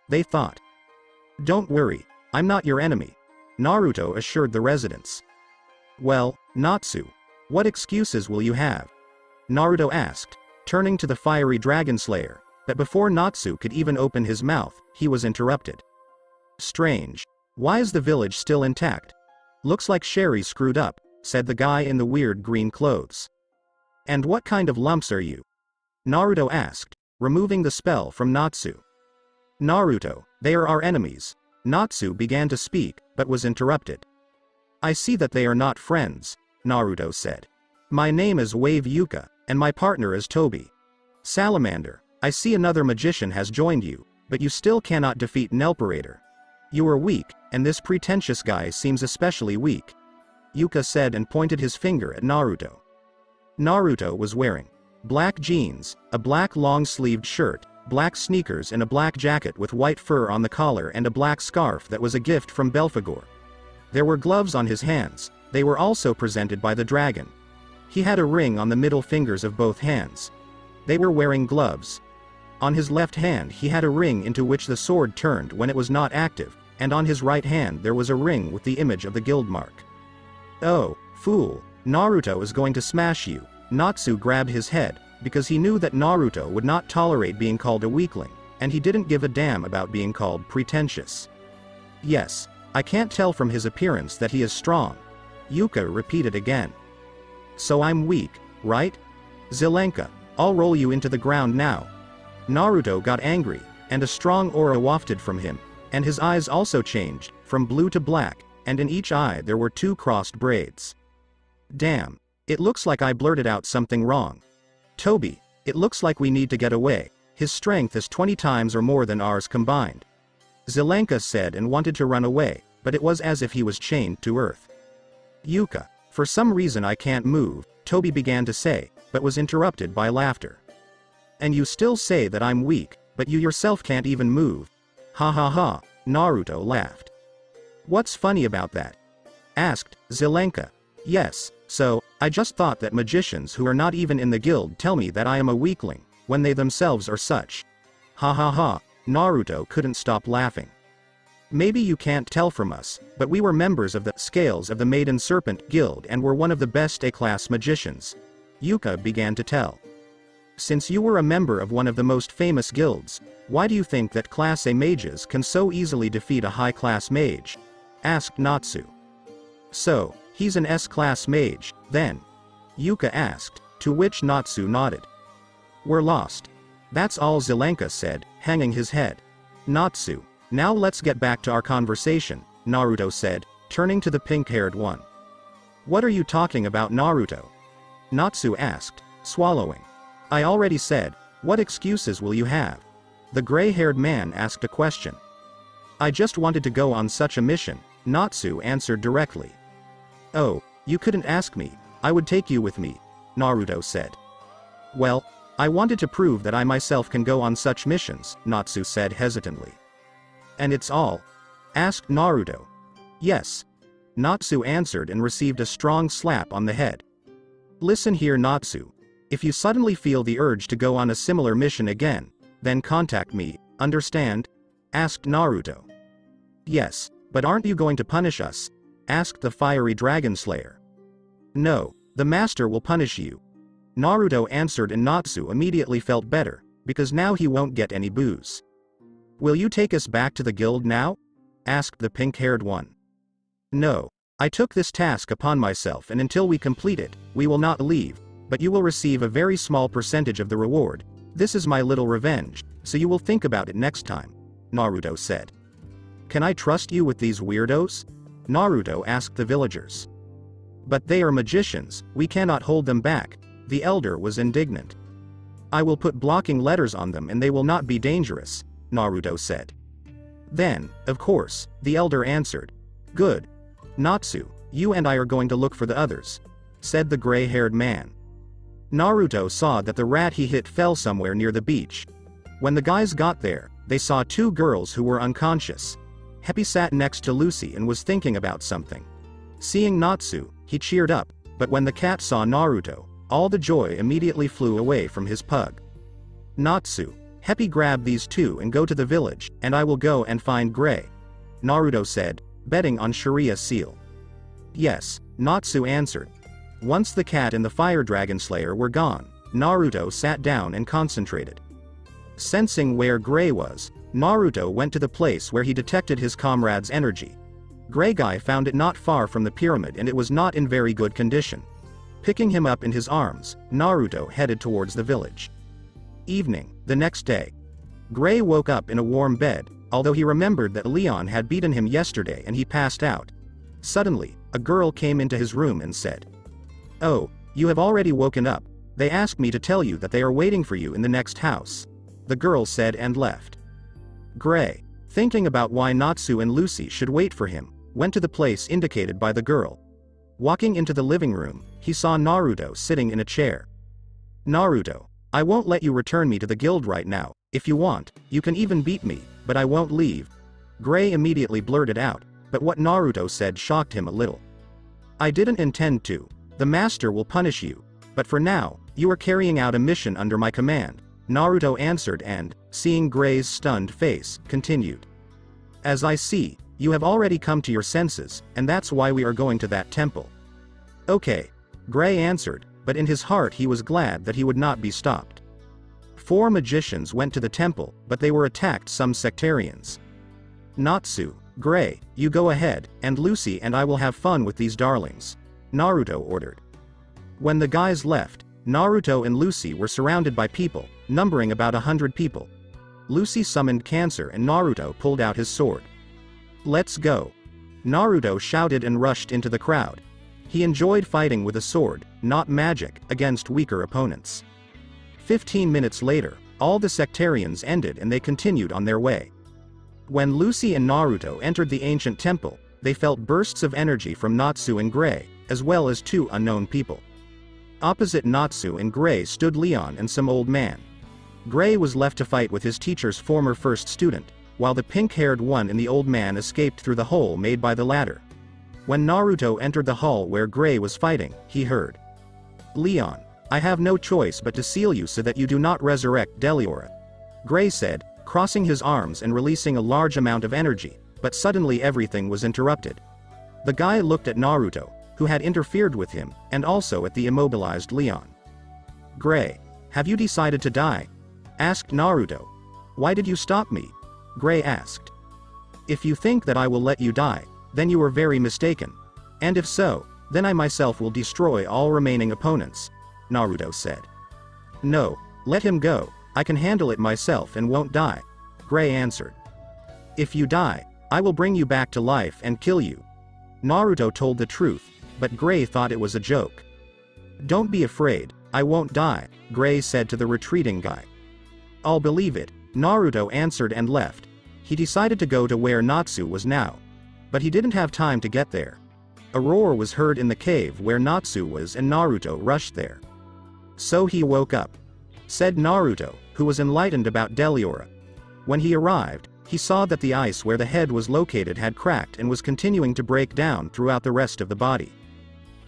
they thought. Don't worry, I'm not your enemy, Naruto assured the residents. Well, Natsu, what excuses will you have? Naruto asked, turning to the fiery dragon slayer, but before Natsu could even open his mouth, he was interrupted. Strange. Why is the village still intact? Looks like Sherry screwed up, said the guy in the weird green clothes. And what kind of lumps are you? Naruto asked, removing the spell from Natsu. Naruto, they are our enemies, Natsu began to speak, but was interrupted. I see that they are not friends, Naruto said. My name is Wave Yuka, and my partner is Toby. Salamander, I see another magician has joined you, but you still cannot defeat Nelperator. You are weak, and this pretentious guy seems especially weak, Yuka said and pointed his finger at Naruto. Naruto was wearing black jeans, a black long-sleeved shirt, black sneakers and a black jacket with white fur on the collar and a black scarf that was a gift from Belphegor. There were gloves on his hands, they were also presented by the dragon. He had a ring on the middle fingers of both hands. They were wearing gloves. On his left hand he had a ring into which the sword turned when it was not active, and on his right hand there was a ring with the image of the guild mark. Oh, fool, Naruto is going to smash you, Natsu grabbed his head, because he knew that Naruto would not tolerate being called a weakling, and he didn't give a damn about being called pretentious. Yes, I can't tell from his appearance that he is strong, Yuka repeated again. So I'm weak, right? Zelenka, I'll roll you into the ground now. Naruto got angry, and a strong aura wafted from him, and his eyes also changed, from blue to black, and in each eye there were two crossed braids. Damn, it looks like I blurted out something wrong. Toby, it looks like we need to get away, his strength is twenty times or more than ours combined, Zelenka said and wanted to run away, but it was as if he was chained to earth. Yuka, for some reason I can't move, Toby began to say, but was interrupted by laughter. And you still say that I'm weak, but you yourself can't even move. Ha ha ha, Naruto laughed. What's funny about that? Asked Zelenka. Yes, so, I just thought that magicians who are not even in the guild tell me that I am a weakling, when they themselves are such. Ha ha ha, Naruto couldn't stop laughing. Maybe you can't tell from us, but we were members of the Scales of the Maiden Serpent Guild and were one of the best A-class magicians, Yuka began to tell. Since you were a member of one of the most famous guilds, why do you think that class A mages can so easily defeat a high-class mage? Asked Natsu. So, he's an S-class mage, then? Yuka asked, to which Natsu nodded. We're lost. That's all Zelenka said, hanging his head. Natsu, now let's get back to our conversation, Naruto said, turning to the pink-haired one. What are you talking about Naruto? Natsu asked, swallowing. I already said, what excuses will you have? The gray-haired man asked a question. I just wanted to go on such a mission, Natsu answered directly. Oh, you couldn't ask me, I would take you with me, Naruto said. Well, I wanted to prove that I myself can go on such missions, Natsu said hesitantly. And it's all? Asked Naruto. Yes, Natsu answered and received a strong slap on the head. Listen here Natsu, if you suddenly feel the urge to go on a similar mission again, then contact me, understand? Asked Naruto. Yes, But aren't you going to punish us? Asked the fiery dragon slayer. No, the master will punish you, Naruto answered, and Natsu immediately felt better, because now he won't get any booze. Will you take us back to the guild now? Asked the pink-haired one. No, I took this task upon myself, and until we complete it, we will not leave, but you will receive a very small percentage of the reward. This is my little revenge, so you will think about it next time, Naruto said. Can I trust you with these weirdos? Naruto asked the villagers. But they are magicians, we cannot hold them back, the elder was indignant. I will put blocking letters on them and they will not be dangerous, Naruto said. Then, of course, the elder answered. Good. Natsu, you and I are going to look for the others, said the gray-haired man. Naruto saw that the rat he hit fell somewhere near the beach. When the guys got there, they saw two girls who were unconscious. Happy sat next to Lucy and was thinking about something. Seeing Natsu, he cheered up, but when the cat saw Naruto, all the joy immediately flew away from his pug. Natsu, Happy, grab these two and go to the village, and I will go and find Gray, Naruto said, betting on Sharia seal. Yes, Natsu answered. Once the cat and the fire dragon slayer were gone, Naruto sat down and concentrated. Sensing where Gray was, Naruto went to the place where he detected his comrade's energy. Gray guy found it not far from the pyramid, and it was not in very good condition. Picking him up in his arms, Naruto headed towards the village. Evening, the next day. Gray woke up in a warm bed, although he remembered that Lyon had beaten him yesterday and he passed out. Suddenly, a girl came into his room and said, "Oh, you have already woken up. They asked me to tell you that they are waiting for you in the next house," the girl said and left. Gray, thinking about why Natsu and Lucy should wait for him, went to the place indicated by the girl. Walking into the living room, he saw Naruto sitting in a chair. "Naruto, I won't let you return me to the guild right now. If you want, you can even beat me, but I won't leave," Gray immediately blurted out, but what Naruto said shocked him a little. "I didn't intend to. The master will punish you, but for now, you are carrying out a mission under my command," Naruto answered and, seeing Gray's stunned face, continued. "As I see, you have already come to your senses, and that's why we are going to that temple." "Okay," Gray answered, but in his heart he was glad that he would not be stopped. Four magicians went to the temple, but they were attacked by some sectarians. "Natsu, Gray, you go ahead, and Lucy and I will have fun with these darlings," Naruto ordered. When the guys left, Naruto and Lucy were surrounded by people, numbering about a hundred people. Lucy summoned Cancer and Naruto pulled out his sword. "Let's go!" Naruto shouted and rushed into the crowd. He enjoyed fighting with a sword, not magic, against weaker opponents. Fifteen minutes later, all the sectarians ended and they continued on their way. When Lucy and Naruto entered the ancient temple, they felt bursts of energy from Natsu and Gray, as well as two unknown people. Opposite Natsu and Gray stood Lyon and some old man. Gray was left to fight with his teacher's former first student, while the pink-haired one and the old man escaped through the hole made by the ladder. When Naruto entered the hall where Gray was fighting, he heard, "Lyon, I have no choice but to seal you so that you do not resurrect Deliora," Gray said, crossing his arms and releasing a large amount of energy, but suddenly everything was interrupted. The guy looked at Naruto, who had interfered with him, and also at the immobilized Lyon. "Gray, have you decided to die?" asked Naruto. "Why did you stop me?" Gray asked. "If you think that I will let you die, then you are very mistaken. And if so, then I myself will destroy all remaining opponents," Naruto said. "No, let him go, I can handle it myself and won't die," Gray answered. "If you die, I will bring you back to life and kill you." Naruto told the truth, but Gray thought it was a joke. "Don't be afraid, I won't die," Gray said to the retreating guy. "I'll believe it," Naruto answered and left. He decided to go to where Natsu was now. But he didn't have time to get there. A roar was heard in the cave where Natsu was and Naruto rushed there. "So he woke up," said Naruto, who was enlightened about Deliora. When he arrived, he saw that the ice where the head was located had cracked and was continuing to break down throughout the rest of the body.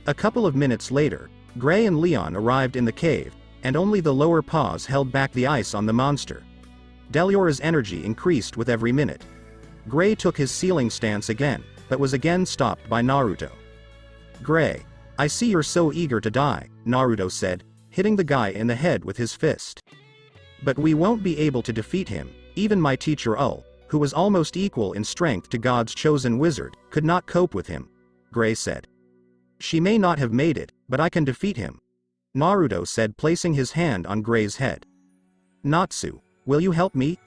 A couple of minutes later, Gray and Lyon arrived in the cave, and only the lower paws held back the ice on the monster. Deliora's energy increased with every minute. Gray took his sealing stance again, but was again stopped by Naruto. "Gray, I see you're so eager to die," Naruto said, hitting the guy in the head with his fist. "But we won't be able to defeat him. Even my teacher Ull, who was almost equal in strength to God's chosen wizard, could not cope with him," Gray said. "She may not have made it, but I can defeat him," Naruto said, placing his hand on Gray's head. "Natsu, will you help me?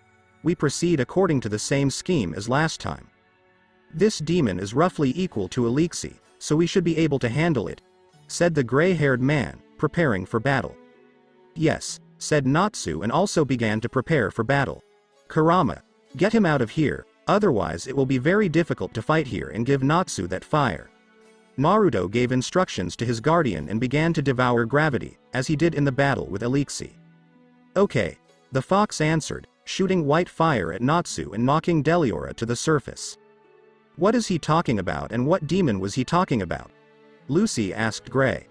We proceed according to the same scheme as last time. This demon is roughly equal to Elixir, so we should be able to handle it," said the gray-haired man, preparing for battle. "Yes," said Natsu, and also began to prepare for battle. "Kurama, get him out of here, otherwise it will be very difficult to fight here, and give Natsu that fire." Naruto gave instructions to his guardian and began to devour gravity, as he did in the battle with Elixir. "Okay," the fox answered, shooting white fire at Natsu and knocking Deliora to the surface. "What is he talking about, and what demon was he talking about?" Lucy asked Gray.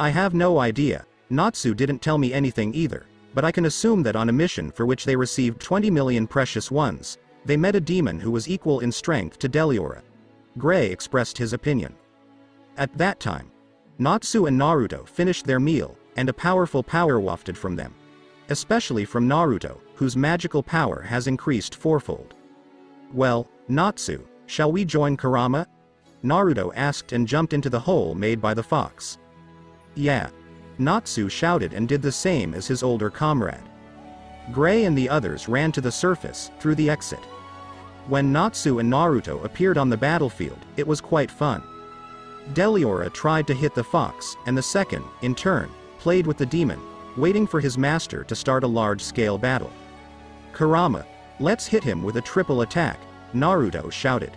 "I have no idea. Natsu didn't tell me anything either, but I can assume that on a mission for which they received twenty million precious ones, they met a demon who was equal in strength to Deliora," Gray expressed his opinion. At that time, Natsu and Naruto finished their meal, and a powerful power wafted from them. Especially from Naruto, whose magical power has increased fourfold. "Well, Natsu, shall we join Kurama?" Naruto asked, and jumped into the hole made by the fox. "Yeah," Natsu shouted, and did the same as his older comrade. Gray and the others ran to the surface, through the exit. When Natsu and Naruto appeared on the battlefield, it was quite fun. Deliora tried to hit the fox, and the second, in turn, played with the demon, waiting for his master to start a large-scale battle. "Kurama, let's hit him with a triple attack," Naruto shouted.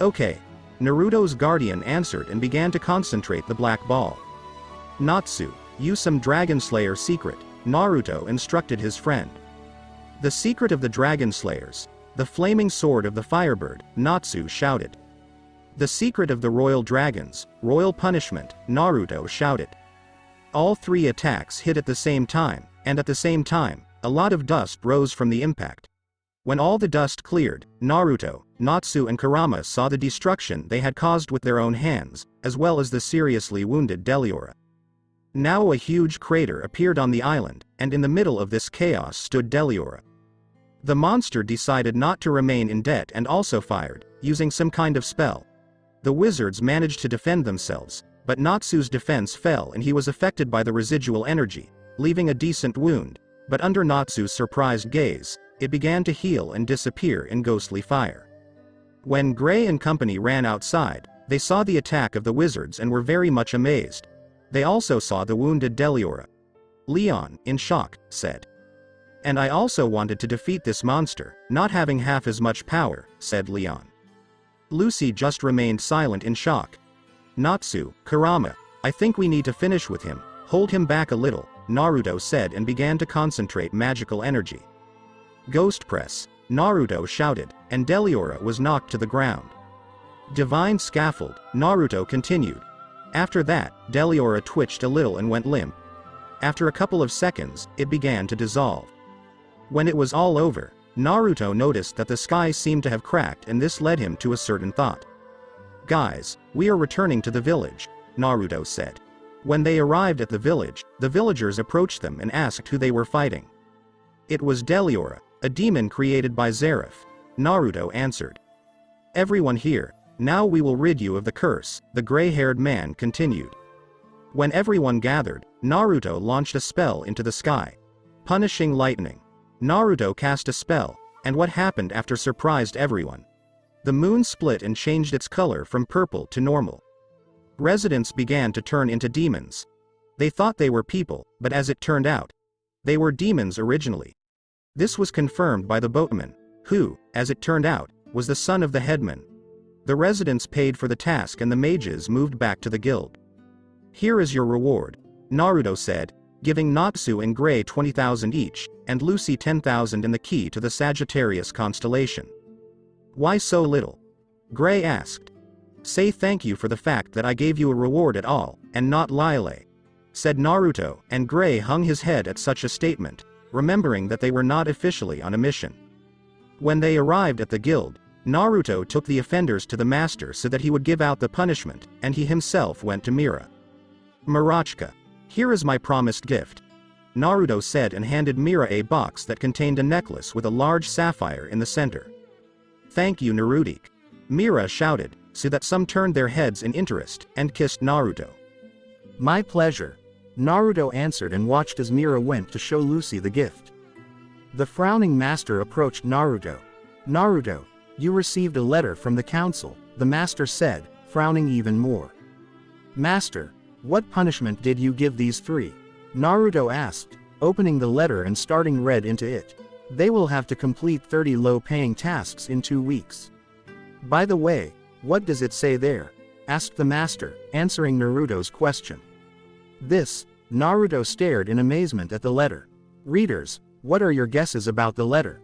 "Okay," Naruto's guardian answered, and began to concentrate the black ball. "Natsu, use some Dragon Slayer secret," Naruto instructed his friend. "The secret of the Dragon Slayers, the flaming sword of the Firebird," Natsu shouted. "The secret of the Royal Dragons, Royal Punishment," Naruto shouted. All three attacks hit at the same time, and at the same time, a lot of dust rose from the impact. When all the dust cleared, Naruto, Natsu and Kurama saw the destruction they had caused with their own hands, as well as the seriously wounded Deliora. Now a huge crater appeared on the island, and in the middle of this chaos stood Deliora. The monster decided not to remain in debt and also fired, using some kind of spell. The wizards managed to defend themselves, but Natsu's defense fell and he was affected by the residual energy, leaving a decent wound, but under Natsu's surprised gaze, it began to heal and disappear in ghostly fire. When Gray and company ran outside, they saw the attack of the wizards and were very much amazed. They also saw the wounded Deliora. Lyon, in shock, said. "And I also wanted to defeat this monster, not having half as much power," said Lyon. Lucy just remained silent in shock. "Natsu, Kurama, I think we need to finish with him, hold him back a little," Naruto said, and began to concentrate magical energy. "Ghost press," Naruto shouted, and Deliora was knocked to the ground. "Divine scaffold," Naruto continued. After that, Deliora twitched a little and went limp. After a couple of seconds, it began to dissolve. When it was all over, Naruto noticed that the sky seemed to have cracked, and this led him to a certain thought. "Guys, we are returning to the village," Naruto said. When they arrived at the village, the villagers approached them and asked who they were fighting. "It was Deliora, a demon created by Zeref," Naruto answered. "Everyone here, now we will rid you of the curse," the gray-haired man continued. When everyone gathered, Naruto launched a spell into the sky. Punishing lightning. Naruto cast a spell, and what happened after surprised everyone. The moon split and changed its color from purple to normal. Residents began to turn into demons. They thought they were people, but as it turned out, they were demons originally. This was confirmed by the boatman, who, as it turned out, was the son of the headman. The residents paid for the task and the mages moved back to the guild. "Here is your reward," Naruto said, giving Natsu and Gray twenty thousand each, and Lucy ten thousand and the key to the Sagittarius constellation. "Why so little?" Gray asked. "Say thank you for the fact that I gave you a reward at all, and not Lyle," said Naruto, and Gray hung his head at such a statement, remembering that they were not officially on a mission. When they arrived at the guild, Naruto took the offenders to the master so that he would give out the punishment, and he himself went to Mira. Mirachka. Here is my promised gift. Naruto said and handed Mira a box that contained a necklace with a large sapphire in the center. Thank you, Narudik. Mira shouted, so that some turned their heads in interest, and kissed Naruto. My pleasure. Naruto answered and watched as Mira went to show Lucy the gift. The frowning master approached Naruto. Naruto, you received a letter from the council, the master said, frowning even more. Master, what punishment did you give these three? Naruto asked, opening the letter and starting read into it. They will have to complete thirty low-paying tasks in two weeks. By the way, what does it say there? Asked the master, answering Naruto's question. This, Naruto stared in amazement at the letter. Readers, what are your guesses about the letter?